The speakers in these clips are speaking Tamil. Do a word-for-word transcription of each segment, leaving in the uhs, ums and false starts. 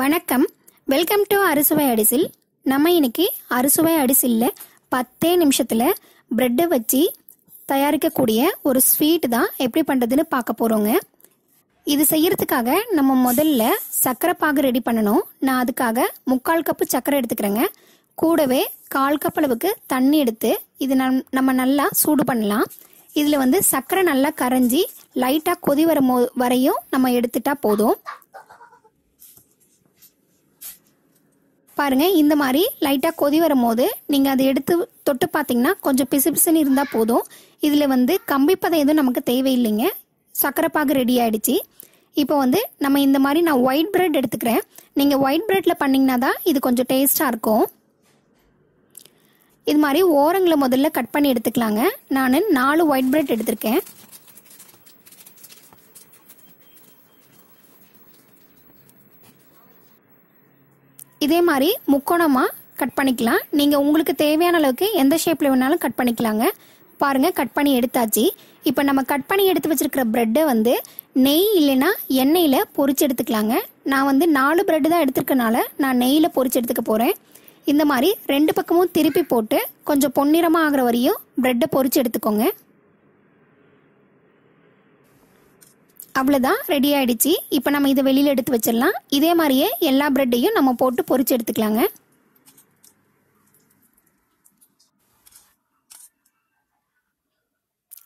வணக்கம், வெல்கம் டு அறுசுவை அடிசில். நம்ம இன்னைக்கு அறுசுவை அடிசில்ல பத்தே நிமிஷத்தில் பிரெட்டை வச்சு தயாரிக்கக்கூடிய ஒரு ஸ்வீட் தான் எப்படி பண்ணுறதுன்னு பார்க்க போகிறோங்க. இது செய்யறதுக்காக நம்ம முதல்ல சர்க்கரை பாகு ரெடி பண்ணணும். நான் அதுக்காக முக்கால் கப்பு சர்க்கரை எடுத்துக்கிறேங்க. கூடவே கால் கப் அளவுக்கு தண்ணி எடுத்து இது நம்ம நல்லா சூடு பண்ணலாம். இதில் வந்து சர்க்கரை நல்லா கரைஞ்சி லைட்டாக கொதி வர மோ வரையும் நம்ம எடுத்துட்டா போதும். பாருங்கள், இந்த மாதிரி லைட்டாக கொதி வரும்போது நீங்கள் அதை எடுத்து தொட்டு பார்த்தீங்கன்னா கொஞ்சம் பிசு பிசுன்னு இருந்தால் போதும். இதில் வந்து கம்பிப்பதை எதுவும் நமக்கு தேவையில்லைங்க. சர்க்கரை பாகு ரெடி ஆகிடுச்சி. இப்போ வந்து நம்ம இந்த மாதிரி நான் ஒயிட் பிரெட் எடுத்துக்கிறேன். நீங்கள் ஒயிட் பிரெட்டில் பண்ணிங்கன்னா தான் இது கொஞ்சம் டேஸ்ட்டாக இருக்கும். இது மாதிரி ஓரங்களை முதல்ல கட் பண்ணி எடுத்துக்கலாங்க. நான் நாலு ஒயிட் பிரெட் எடுத்திருக்கேன். இதே மாதிரி முக்கோணமாக கட் பண்ணிக்கலாம். நீங்கள் உங்களுக்கு தேவையான அளவுக்கு எந்த ஷேப்பில் வேணாலும் கட் பண்ணிக்கலாங்க. பாருங்கள், கட் பண்ணி எடுத்தாச்சு. இப்போ நம்ம கட் பண்ணி எடுத்து வச்சுருக்கிற ப்ரெட்டை வந்து நெய் இல்லைன்னா எண்ணெயில் பொரிச்சு எடுத்துக்கலாங்க. நான் வந்து நாலு ப்ரெட்டு தான் எடுத்துருக்கனால நான் நெய்யில் பொரிச்சு எடுத்துக்க போகிறேன். இந்த மாதிரி ரெண்டு பக்கமும் திருப்பி போட்டு கொஞ்சம் பொன்னிறமாக ஆகிற வரையும் ப்ரெட்டை பொரிச்சு எடுத்துக்கோங்க. அவ்வளோதான், ரெடி ஆகிடுச்சி. இப்போ நம்ம இதை வெளியில் எடுத்து வச்சிடலாம். இதே மாதிரியே எல்லா ப்ரெட்டையும் நம்ம போட்டு பொரிச்சு எடுத்துக்கலாங்க.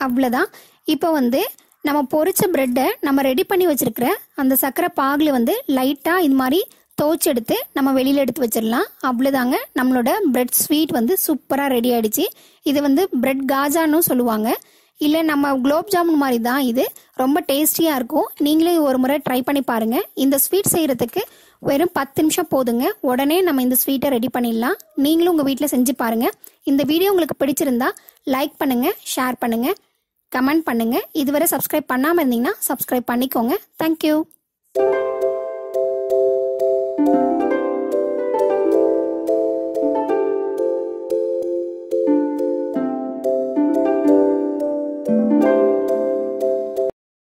அவ்வளோதான். இப்போ வந்து நம்ம பொரிச்ச ப்ரெட்டை நம்ம ரெடி பண்ணி வச்சிருக்கிற அந்த சர்க்கரை பாகில் வந்து லைட்டாக இது மாதிரி தோய்ச்சி எடுத்து நம்ம வெளியில் எடுத்து வச்சிடலாம். அவ்வளோதாங்க, நம்மளோட ப்ரெட் ஸ்வீட் வந்து சூப்பராக ரெடி ஆகிடுச்சி. இது வந்து ப்ரெட் காஜான்னு சொல்லுவாங்க, இல்லை நம்ம குலோப் ஜாமுன் மாதிரி தான். இது ரொம்ப டேஸ்டியாக இருக்கும். நீங்களே ஒரு முறை ட்ரை பண்ணி பாருங்கள். இந்த ஸ்வீட் செய்கிறதுக்கு வெறும் பத்து நிமிஷம் போதுங்க. உடனே நம்ம இந்த ஸ்வீட்டை ரெடி பண்ணிடலாம். நீங்களும் உங்கள் வீட்டில் செஞ்சு பாருங்கள். இந்த வீடியோ உங்களுக்கு பிடிச்சிருந்தா லைக் பண்ணுங்கள், ஷேர் பண்ணுங்கள், கமெண்ட் பண்ணுங்கள். இதுவரை சப்ஸ்கிரைப் பண்ணாமல் இருந்தீங்கன்னா சப்ஸ்கிரைப் பண்ணிக்கோங்க. தேங்க்யூ.